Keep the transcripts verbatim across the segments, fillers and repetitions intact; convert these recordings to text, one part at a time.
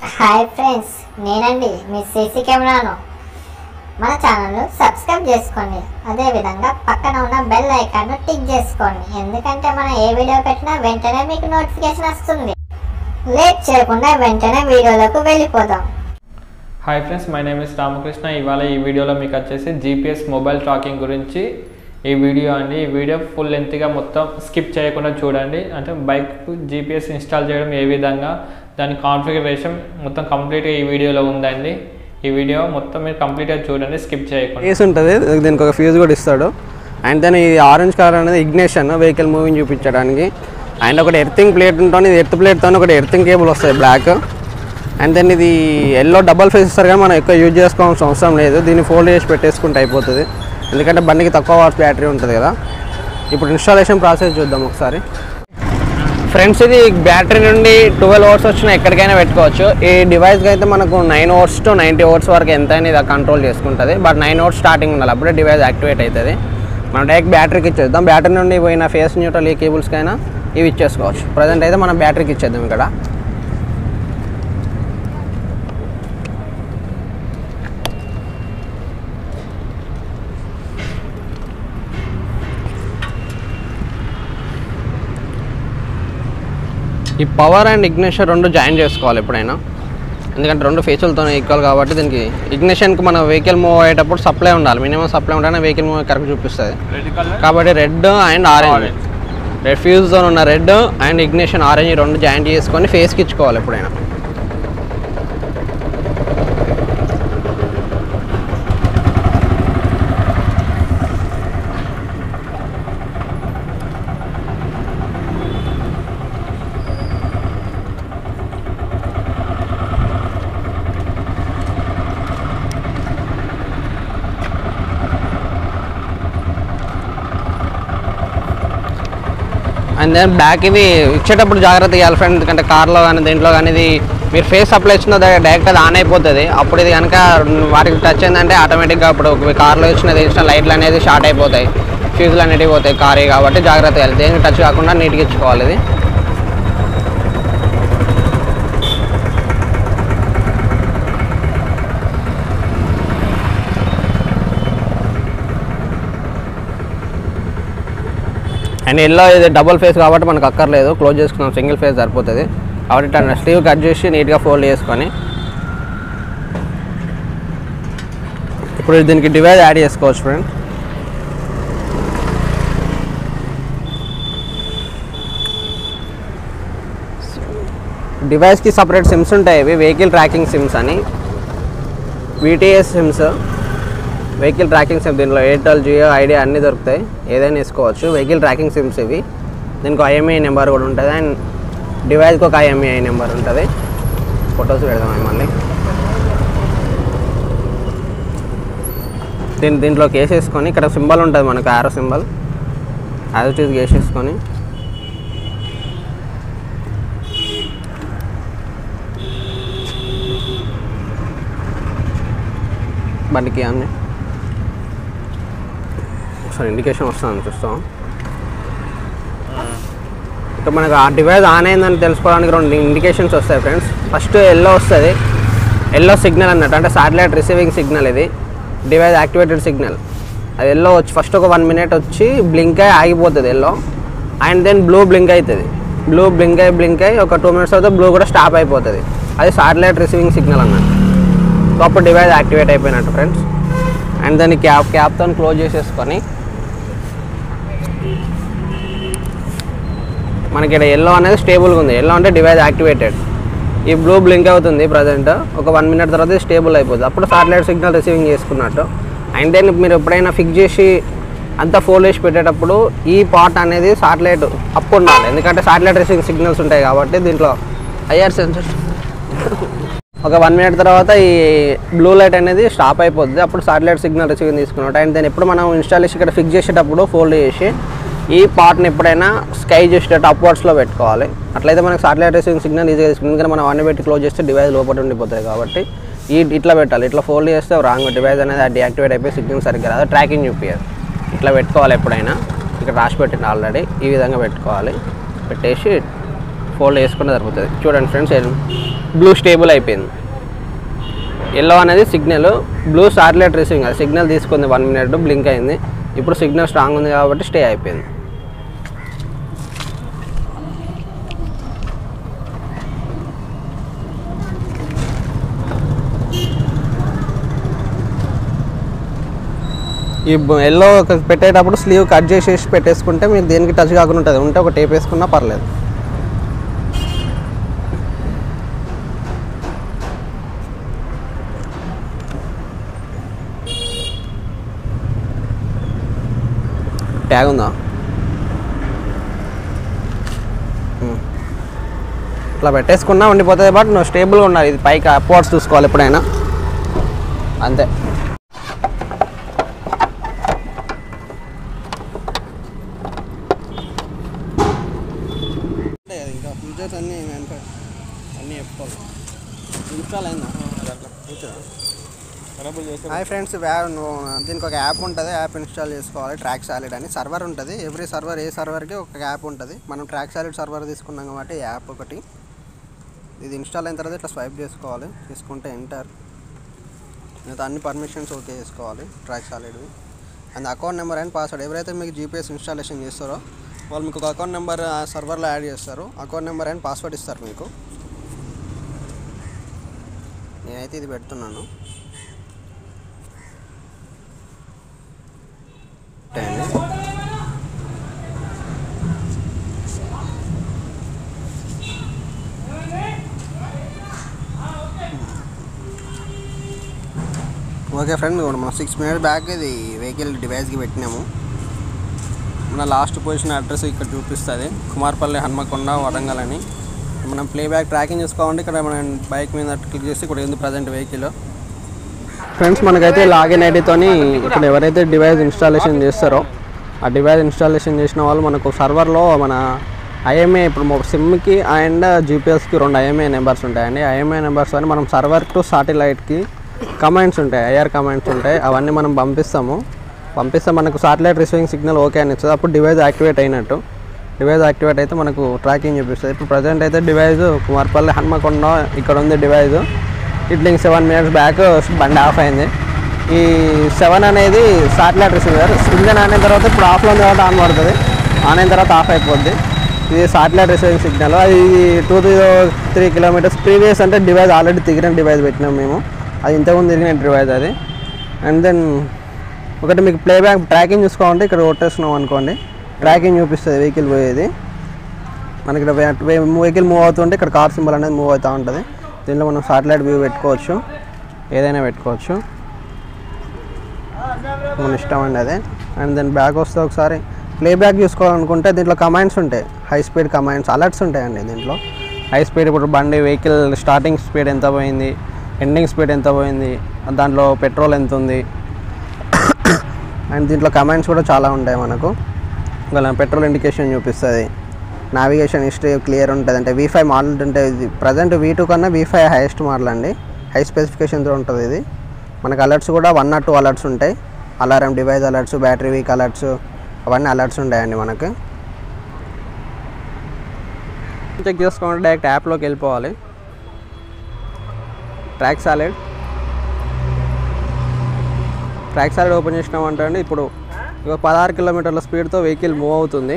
Hi friends, నేనండి మీ CC కెమెరాను. మన ఛానల్ను సబ్స్క్రైబ్ చేసుకోండి, అదేవిధంగా పక్కన ఉన్న బెల్ ఐకాన్ను టిక్ చేసుకోండి. ఎందుకంటే మనం ఏ వీడియో పెట్టినా వెంటనే మీకు నోటిఫికేషన్ వస్తుంది. లేట్ చేయకుండా వెంటనే వీడియోలోకి వెళ్ళిపోదాం. Hi friends, my name is Ramakrishna. ఇవాళ ఈ వీడియోలో మీకు వచ్చేసి జీపీఎస్ మొబైల్ ట్రాకింగ్ గురించి ఈ వీడియో అండి. ఈ వీడియో ఫుల్ లెంత్గా మొత్తం స్కిప్ చేయకుండా చూడండి. అంటే బైక్కు జీపీఎస్ ఇన్స్టాల్ చేయడం ఏ విధంగా, దాని కాన్ఫిగరేషన్ మొత్తం కంప్లీట్గా ఈ వీడియోలో ఉందండి. ఈ వీడియో మొత్తం మీరు కంప్లీట్గా చూడండి, స్కిప్ చేయకుండా. కేసు ఉంటుంది, దీనికి ఒక ఫ్యూజ్ కూడా ఇస్తాడు. అండ్ దాని ఇది ఆరెంజ్ కలర్ అనేది ఇగ్నిషన్, వెహికల్ మూవింగ్ చూపించడానికి. అండ్ ఒకటి ఎర్థింగ్ ప్లేట్ ఉంటుంది, ఇది ఎర్త్ ప్లేట్తో ఒకటి ఎర్థింగ్ కేబుల్ వస్తుంది బ్లాక్. అండ్ దెన్ ఇది ఎల్లో డబల్ ఫేస్ ఇస్తారు, కానీ మనం ఎక్కువ యూజ్ చేసుకోవాల్సిన అవసరం లేదు. దీన్ని ఫోల్డ్ చేసి పెట్టేసుకుంటే అయిపోతుంది, ఎందుకంటే బండికి తక్కువ వాట్స్ బ్యాటరీ ఉంటుంది కదా. ఇప్పుడు ఇన్స్టాలేషన్ ప్రాసెస్ చూద్దాం ఒకసారి. ఫ్రెండ్స్, ఇది బ్యాటరీ నుండి ట్వెల్వ్ అవర్స్ వచ్చినా ఎక్కడికైనా పెట్టుకోవచ్చు. ఈ డివైస్కి అయితే మనకు nine hours to ninety hours వరకు ఎంతైనా ఇది కంట్రోల్ చేసుకుంటుంది. బట్ నైన్ అవర్స్ స్టార్టింగ్ ఉండాలి, అప్పుడే డివైస్ యాక్టివేట్ అవుతుంది. మనం డైరెక్ట్ బ్యాటరీకి ఇచ్చేద్దాం. బ్యాటరీ నుండి పోయిన ఫేస్ న్యూట్రల్ ఈ కేబుల్స్కైనా ఇవి ఇచ్చేసుకోవచ్చు. ప్రజెంట్ అయితే మనం బ్యాటరీకి ఇచ్చేద్దాం. ఇక్కడ ఈ పవర్ అండ్ ఇగ్నిషన్ రెండు జాయిన్ చేసుకోవాలి ఎప్పుడైనా, ఎందుకంటే రెండు ఫేసులతో ఈక్వల్ కాబట్టి. దీనికి ఇగ్నిషన్కి మన వెహికల్ మూవ్ అయ్యేటప్పుడు సప్లై ఉండాలి, మినిమం సప్లై ఉంటేనే వెహికల్ మూవ్ కరెక్ట్ చూపిస్తుంది. కాబట్టి రెడ్ అండ్ ఆరెంజ్, రెడ్ ఫ్యూజ్తో ఉన్న రెడ్ అండ్ ఇగ్నిషన్ ఆరెంజ్ రెండు జాయింట్ చేసుకొని ఫేస్కి ఇచ్చుకోవాలి ఎప్పుడైనా. అండ్ దెన్ బ్యాక్ ఇది ఇచ్చేటప్పుడు జాగ్రత్త ఇవ్వాలి ఫ్రెండ్, ఎందుకంటే కార్లో కానీ దీంట్లో కానీ ఇది మీరు ఫేస్ సప్లై ఇచ్చిన డైరెక్ట్ అది ఆన్ అయిపోతుంది. అప్పుడు ఇది కనుక వాటికి టచ్ అయిందంటే ఆటోమేటిక్గా అప్పుడు కార్లో ఇచ్చినది ఇచ్చిన లైట్లు అనేది షార్ట్ అయిపోతాయి, ఫ్యూజులు అనేటివి పోతాయి కారే. కాబట్టి జాగ్రత్త ఇవ్వాలి, దేనికి టచ్ కాకుండా నీట్గా ఇచ్చుకోవాలి ఇది. అండ్ ఎల్లో ఇది డబుల్ ఫేస్ కాబట్టి మనకు అక్కర్లేదు, క్లోజ్ చేసుకున్నాం, సింగిల్ ఫేస్ సరిపోతుంది. కాబట్టి ఇట్లా స్లీవ్ కట్ చేసి నీట్గా ఫోల్డ్ చేసుకొని ఇప్పుడు దీనికి డివైస్ యాడ్ చేసుకోవచ్చు ఫ్రెండ్. డివైస్కి సపరేట్ సిమ్స్ ఉంటాయి, ఇవి వెహికల్ ట్రాకింగ్ సిమ్స్ అని, VTS SIMs, vehicle tracking SIM. దీంట్లో ఎయిర్టెల్, జియో, ఐడియా అన్నీ దొరుకుతాయి, ఏదైనా వేసుకోవచ్చు. వెహికల్ ట్రాకింగ్ సిమ్స్ ఇవి. దీనికి ఐఎంఈఐ నెంబర్ కూడా ఉంటుంది, అండ్ డివైస్కి ఒక ఐఎంఈఐ నెంబర్ ఉంటుంది. ఫొటోస్ పెడదాం మళ్ళీ. దీని దీంట్లో కేసేసుకొని ఇక్కడ సింబల్ ఉంటుంది మనకు, arrow symbol, as it is కేసేసుకొని బండికి అన్నీ సార్ ఇండికేషన్ వస్తుందని చూస్తాం. ఇక్కడ మనకు ఆ డివైస్ ఆన్ అయిందని తెలుసుకోవడానికి రెండు ఇండికేషన్స్ వస్తాయి ఫ్రెండ్స్. ఫస్ట్ ఎల్లో వస్తుంది, ఎల్లో సిగ్నల్ అన్నట్టు, అంటే శాటిలైట్ రిసీవింగ్ సిగ్నల్ ఇది, డివైస్ యాక్టివేటెడ్ సిగ్నల్. అది ఎల్లో వచ్చి ఫస్ట్ ఒక వన్ మినిట్ వచ్చి బ్లింక్ అయ్యి ఆగిపోతుంది yellow. And then blue blink అవుతుంది, బ్లూ బ్లింక్ అయ్యి బ్లింక్ అయ్యి ఒక టూ మినిట్స్ అయితే బ్లూ కూడా స్టాప్ అయిపోతుంది. అది శాటిలైట్ రిసీవింగ్ సిగ్నల్ అన్నట్టు. ప్రాపర్ డివైస్ యాక్టివేట్ అయిపోయినట్టు ఫ్రెండ్స్. అండ్ దాన్ని క్యాప్ క్యాప్తో క్లోజ్ చేసేసుకొని మనకి ఇక్కడ ఎల్లో అనేది స్టేబుల్గా ఉంది. ఎల్లో అంటే డివైస్ యాక్టివేటెడ్. ఈ బ్లూ బ్లింక్ అవుతుంది ప్రజెంట్, ఒక వన్ మినిట్ తర్వాత స్టేబుల్ అయిపోతుంది. అప్పుడు శాటిలైట్ సిగ్నల్ రిసీవింగ్ చేసుకున్నట్టు. అండ్ దెన్ మీరు ఎప్పుడైనా ఫిక్స్ చేసి అంతా ఫోల్డ్ చేసి పెట్టేటప్పుడు ఈ పార్ట్ అనేది శాటిలైట్ అప్ ఉండాలి, ఎందుకంటే శాటిలైట్ రిసీవింగ్ సిగ్నల్స్ ఉంటాయి కాబట్టి. దీంట్లో ఐఆర్ సెన్సర్ ఒక వన్ మినిట్ తర్వాత ఈ బ్లూ లైట్ అనేది స్టాప్ అయిపోతుంది, అప్పుడు శాటిలైట్ సిగ్నల్ రిసీవింగ్ తీసుకున్నట్టు. అండ్ దెన్ ఎప్పుడు మనం ఇన్స్టాల్ చేసి ఇక్కడ ఫిక్స్ చేసేటప్పుడు ఫోల్డ్ చేసి ఈ పార్ట్ని ఎప్పుడైనా స్కై చేసేటట్టు అప్వర్డ్స్లో పెట్టుకోవాలి. అట్లయితే మనకు శాటిలైట్ రిసీవింగ్ సిగ్నల్ ఈజీగా తీసుకుంటుంది, ఎందుకంటే మనం అన్ని పెట్టి క్లోజ్ చేస్తే డివైస్ లోపల ఉండిపోతుంది. కాబట్టి ఈ ఇట్లా పెట్టాలి, ఇట్లా ఫోల్డ్ చేస్తే రాంగ్ డివైస్ అనేది డియాక్టివేట్ అయిపోయి సిగ్నల్ సరిగ్గా రాదు, ట్రాకింగ్ చూపించదు. ఇట్లా పెట్టుకోవాలి ఎప్పుడైనా. ఇక్కడ రాసి పెట్టింది ఆల్రెడీ, ఈ విధంగా పెట్టుకోవాలి. పెట్టేసి ఫోల్డ్ చేసుకునే దొరుకుతుంది. చూడండి ఫ్రెండ్స్, బ్లూ స్టేబుల్ అయిపోయింది. ఎల్లో అనేది సిగ్నల్, బ్లూ శాటిలైట్ రిసీవింగ్, అది సిగ్నల్ తీసుకుంది, వన్ మినిట్ బ్లింక్ అయింది. ఇప్పుడు సిగ్నల్ స్ట్రాంగ్ ఉంది కాబట్టి స్టే అయిపోయింది. ఈ ఎల్లో పెట్టేటప్పుడు స్లీవ్ కట్ చేసేసి పెట్టేసుకుంటే మీకు దేనికి టచ్ కాకుండా ఉంటుంది, ఉంటే ఒక టేప్ వేసుకున్నా పర్లేదు. ట్యాగ్ ఉందా, ఇట్లా పెట్టేసుకున్నా ఉండిపోతుంది. బట్ నువ్వు స్టేబుల్గా ఉండాలి, ఇది పైకి అప్వర్డ్స్ చూసుకోవాలి ఎప్పుడైనా, అంతే. అన్నీ అన్నీ చెప్పుకోవాలి. ఇన్స్టాల్ హాయ్ ఫ్రెండ్స్, దీనికి ఒక యాప్ ఉంటుంది, యాప్ ఇన్స్టాల్ చేసుకోవాలి. ట్రాక్ సాలిడ్ అని సర్వర్ ఉంటుంది, ఎవ్రీ సర్వర్ ఏ సర్వర్కి ఒక యాప్ ఉంటుంది. మనం ట్రాక్ సాలిడ్ సర్వర్ తీసుకున్నాం కాబట్టి యాప్ ఒకటి. ఇది ఇన్స్టాల్ అయిన తర్వాత ఇట్లా స్వైప్ చేసుకోవాలి, తీసుకుంటే ఎంటర్, లేదా అన్ని పర్మిషన్స్ ఓకే చేసుకోవాలి ట్రాక్ సాలిడ్వి. And account number and password, ఎవరైతే మీకు జీపీఎస్ ఇన్స్టాలేషన్ చేస్తారో వాళ్ళు మీకు ఒక అకౌంట్ నెంబర్ సర్వర్లో యాడ్ చేస్తారు, అకౌంట్ నెంబర్ అండ్ పాస్వర్డ్ ఇస్తారు మీకు. నేనైతే ఇది పెడుతున్నాను. ఓకే ఫ్రెండ్, మనం సిక్స్ మినిట్స్ బ్యాక్ ఇది వెహికల్ డివైస్కి పెట్టినాము. మన లాస్ట్ పొజిషన్ అడ్రస్ ఇక్కడ చూపిస్తుంది, కుమార్పల్లి హన్మకొండ వరంగల్ అని. మనం ప్లేబ్యాక్ ట్రాకింగ్ చేసుకోవాలంటే ఇక్కడ మనం బైక్ మీద క్లిక్ చేసి ఇక్కడ ఏంది ప్రజెంట్ వెహికల్. ఫ్రెండ్స్, మనకైతే లాగిన్ ఐడితోని ఇక్కడ ఎవరైతే డివైస్ ఇన్స్టాలేషన్ చేస్తారో ఆ డివైస్ ఇన్స్టాలేషన్ చేసిన వాళ్ళు మనకు సర్వర్లో మన ఐఎంఏ, ఇప్పుడు సిమ్కి అండ్ జీపీఎస్కి రెండు ఐఎంఏ నెంబర్స్ ఉంటాయండి. ఐఎంఏ నెంబర్స్ అని మనం సర్వర్ టు శాటిలైట్కి కమాండ్స్ ఉంటాయి, ఐఆర్ కమాండ్స్ ఉంటాయి, అవన్నీ మనం పంపిస్తాము. పంపిస్తే మనకు శాటిలైట్ రిసీవింగ్ సిగ్నల్ ఓకే అని ఇస్తుంది, అప్పుడు డివైస్ యాక్టివేట్ అయినట్టు. డివైస్ యాక్టివేట్ అయితే మనకు ట్రాకింగ్ చూపిస్తుంది. ఇప్పుడు ప్రజెంట్ అయితే డివైస్ కుమార్పల్లి హన్మకొండ ఇక్కడ ఉంది డివైస్. ఇట్లింగ్ సెవెన్ మినిట్స్ బ్యాక్ బండి ఆఫ్ అయింది. ఈ సెవెన్ అనేది శాటిలైట్ రిసీవర్, ఇంజన్ ఆన్ అయిన తర్వాత ఇప్పుడు ఆఫ్లో ఉంది తర్వాత ఆన్ పడుతుంది, ఆన్ అయిన తర్వాత ఆఫ్ అయిపోద్ది. ఇది శాటిలైట్ రిసీవింగ్ సిగ్నల్. అది two zero three kilometres previous, అంటే డివైస్ ఆల్రెడీ తిరిగిన డివైస్ పెట్టినాం మేము, అది ఇంతకుముందు తిరిగిన డివైస్ అది. అండ్ దెన్ ఒకటి మీకు ప్లేబ్యాక్ ట్రాకింగ్ చూసుకోవాలంటే ఇక్కడ కొట్టేస్తున్నాం అనుకోండి, ట్రాకింగ్ చూపిస్తుంది వెహికల్ పోయేది మనకి. ఇక్కడ వెహికల్ మూవ్ అవుతుంటే ఇక్కడ కార్ సింబల్ అనేది మూవ్ అవుతూ ఉంటుంది. దీనిలో మనం శాటిలైట్ వ్యూ పెట్టుకోవచ్చు, ఏదైనా పెట్టుకోవచ్చు, మన ఇష్టం అండి అదే. అండ్ దెన్ బ్యాక్ వస్తే ఒకసారి ప్లేబ్యాక్ చూసుకోవాలనుకుంటే దీంట్లో కమాండ్స్ ఉంటాయి, హై స్పీడ్ కమాండ్స్, అలర్ట్స్ ఉంటాయండి దీంట్లో. హై స్పీడ్ ఇప్పుడు బండి వెహికల్ స్టార్టింగ్ స్పీడ్ ఎంత పోయింది, ఎండింగ్ స్పీడ్ ఎంత పోయింది, దాంట్లో పెట్రోల్ ఎంత ఉంది, అండ్ దీంట్లో కమాండ్స్ కూడా చాలా ఉంటాయి మనకు. ఒకవేళ పెట్రోల్ ఇండికేషన్ చూపిస్తుంది, నావిగేషన్ హిస్టరీ క్లియర్ ఉంటుంది, అంటే వీ ఫైవ్ మోడల్ ఉంటే ఇది ప్రజెంట్ వీ టూ కన్నా వీ ఫైవ్ హైయెస్ట్ మోడల్ అండి, హై స్పెసిఫికేషన్తో ఉంటుంది ఇది. మనకు అలర్ట్స్ కూడా వన్ నాట్ టూ అలర్ట్స్ ఉంటాయి, alarm device alerts, battery weak alerts, అవన్నీ అలర్ట్స్ ఉంటాయండి మనకి. చెక్ చేసుకోవాలంటే డైరెక్ట్ యాప్లోకి వెళ్ళిపోవాలి, track solid track solid open చేసినామంటే అండి ఇప్పుడు ఇక పదహారు కిలోమీటర్ల స్పీడ్తో వెహికల్ మూవ్ అవుతుంది.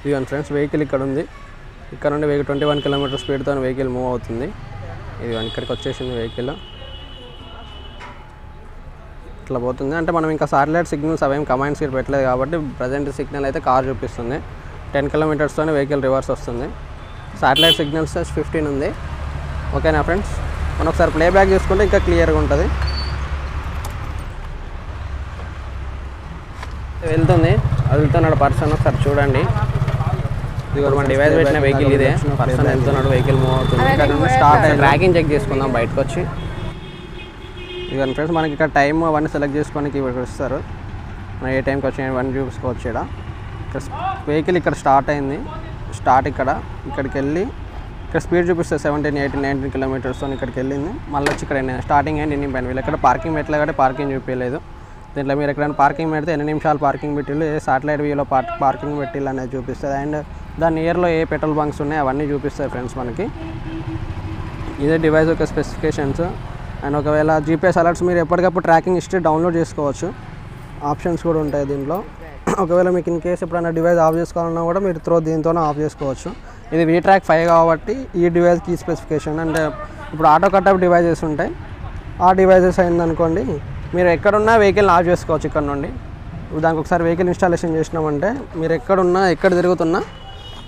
ఇదిగోండి ఫ్రెండ్స్, వెహికల్ ఇక్కడ ఉంది, ఇక్కడ నుండి వెహికల్ ట్వంటీ వన్ కిలోమీటర్ స్పీడ్తో వెహికల్ మూవ్ అవుతుంది. ఇదిగోండి ఇక్కడికి వచ్చేసింది వెహికల్, ఇట్లా పోతుంది. అంటే మనం ఇంకా శాటిలైట్ సిగ్నల్స్ అవేం కమాండ్స్ ఇక్కడ పెట్టలేదు కాబట్టి ప్రజెంట్ సిగ్నల్ అయితే కార్ చూపిస్తుంది. టెన్ కిలోమీటర్స్తోనే వెహికల్ రివర్స్ వస్తుంది. శాటిలైట్ సిగ్నల్స్ ఫిఫ్టీన్ ఉంది. ఓకేనా ఫ్రెండ్స్, మనం ఒకసారి ప్లేబ్యాక్ చేసుకుంటే ఇంకా క్లియర్గా ఉంటుంది. వెళ్తుంది, వెళ్తున్నాడు పర్సన్, ఒకసారి చూడండి. ఇది మన డివైస్ పెట్టిన వెహికల్ ఇదే, పర్సన్ వెళ్తున్నాడు, వెహికల్ మూవ్ అవుతుంది. ఇక్కడ స్టార్ట్ అయ్యి ట్రాకింగ్ చెక్ చేసుకుందాం బయటకు వచ్చి. ఇదిగోండి ఫ్రెండ్స్, మనకి ఇక్కడ టైం అవన్నీ సెలెక్ట్ చేసుకోవడానికి ఇక్కడ ఇస్తారు, మనం ఏ టైంకి వచ్చి అవన్నీ చూసుకోవచ్చు. ఇక్కడ వెహికల్ ఇక్కడ స్టార్ట్ అయింది, స్టార్ట్ ఇక్కడ ఇక్కడికి వెళ్ళి ఇక్కడ స్పీడ్ చూపిస్తే సెవెంటీన్ ఎయిటీన్ నైన్టీన్ కిలోమీటర్స్ తో ఇక్కడికి వెళ్ళింది. మళ్ళీ వచ్చి ఇక్కడ నేను స్టార్టింగ్ అండ్ ఎండింగ్ పైన వీళ్ళు ఇక్కడ పార్కింగ్ పెట్టలే కాబట్టి పార్కింగ్ చూపించలేదు. దీంట్లో మీరు ఎక్కడైనా పార్కింగ్ పెడితే ఎన్ని నిమిషాలు పార్కింగ్ పెట్టిళ్ళు, ఏ శాటిలైట్ వ్యూలో పార్క్ పార్కింగ్ పెట్టిళ్ళు అనేది చూపిస్తుంది. అండ్ దాని నియర్లో ఏ పెట్రోల్ బంక్స్ ఉన్నాయో అవన్నీ చూపిస్తాయి ఫ్రెండ్స్ మనకి. ఇదే డివైస్ యొక్క స్పెసిఫికేషన్స్. అండ్ ఒకవేళ జీపీఎస్ అలర్ట్స్ మీరు ఎప్పటికప్పుడు ట్రాకింగ్ హిస్టరీ డౌన్లోడ్ చేసుకోవచ్చు, ఆప్షన్స్ కూడా ఉంటాయి దీంట్లో. ఒకవేళ మీకు ఇన్ కేసు ఎప్పుడైనా డివైస్ ఆఫ్ చేసుకోవాలన్నా కూడా మీరు త్రో దీంతోనే ఆఫ్ చేసుకోవచ్చు. ఇది వీ ట్రాక్ ఫైవ్ కాబట్టి ఈ డివైస్కి ఈ స్పెసిఫికేషన్. అండ్ ఇప్పుడు ఆటో కటప్ డివైజెస్ ఉంటాయి, ఆ డివైజెస్ అయిందనుకోండి మీరు ఎక్కడున్నా వెహికల్ ఆఫ్ చేసుకోవచ్చు ఇక్కడ నుండి. దానికి ఒకసారి వెహికల్ ఇన్స్టాలేషన్ చేసినామంటే మీరు ఎక్కడున్నా ఎక్కడ తిరుగుతున్నా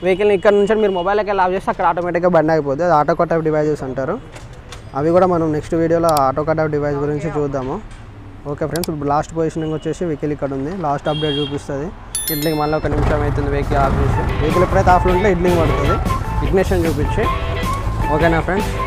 వెహికల్ ఇక్కడ నుంచి మీరు మొబైల్కి వెళ్ళి ఆఫ్ చేస్తే అక్కడ ఆటోమేటిక్గా బండి అయిపోతుంది. అది ఆటో కటప్ డివైజెస్ అంటారు. అవి కూడా మనం నెక్స్ట్ వీడియోలో ఆటో కటప్ డివైస్ గురించి చూద్దాము. ఓకే ఫ్రెండ్స్, ఇప్పుడు లాస్ట్ పొజిషనింగ్ వచ్చేసి వెహికల్ ఇక్కడ ఉంది. లాస్ట్ అప్డేట్ చూపిస్తుంది. ఇడ్లింగ్ మళ్ళీ ఒక నిమిషం అవుతుంది వెహికల్ ఆఫ్ చేసి. వెహికల్ ఎప్పుడైతే ఆఫ్లో ఉంటే ఇడ్లింగ్ పడుతుంది, ఇగ్నిషన్ చూపించి. ఓకేనా ఫ్రెండ్స్.